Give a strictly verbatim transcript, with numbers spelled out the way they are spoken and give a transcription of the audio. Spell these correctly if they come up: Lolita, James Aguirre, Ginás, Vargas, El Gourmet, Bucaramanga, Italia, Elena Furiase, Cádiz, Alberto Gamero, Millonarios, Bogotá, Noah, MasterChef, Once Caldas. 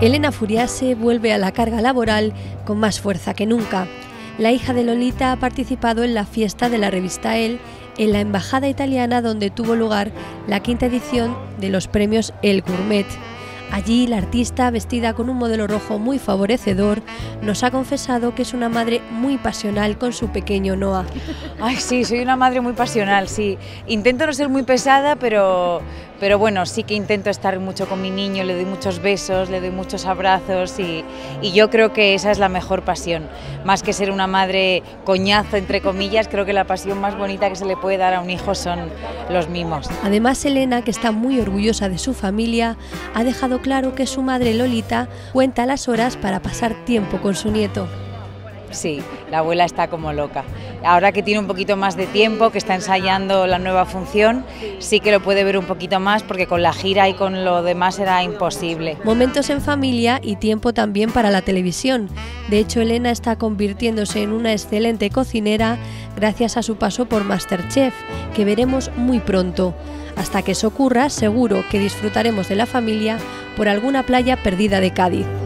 Elena Furiase vuelve a la carga laboral con más fuerza que nunca. La hija de Lolita ha participado en la fiesta de la revista El en la embajada italiana, donde tuvo lugar la quinta edición de los premios El Gourmet. Allí la artista, vestida con un modelo rojo muy favorecedor, nos ha confesado que es una madre muy pasional con su pequeño Noah. Ay, sí, soy una madre muy pasional, sí. Intento no ser muy pesada, pero, pero bueno, sí que intento estar mucho con mi niño, le doy muchos besos, le doy muchos abrazos y, y yo creo que esa es la mejor pasión. Más que ser una madre coñazo, entre comillas, creo que la pasión más bonita que se le puede dar a un hijo son los mimos. Además, Elena, que está muy orgullosa de su familia, ha dejado claro que su madre Lolita cuenta las horas para pasar tiempo con su nieto. Sí, la abuela está como loca. Ahora que tiene un poquito más de tiempo, que está ensayando la nueva función, sí que lo puede ver un poquito más, porque con la gira y con lo demás era imposible. Momentos en familia y tiempo también para la televisión. De hecho, Elena está convirtiéndose en una excelente cocinera gracias a su paso por MasterChef, que veremos muy pronto. Hasta que eso ocurra, seguro que disfrutaremos de la familia por alguna playa perdida de Cádiz.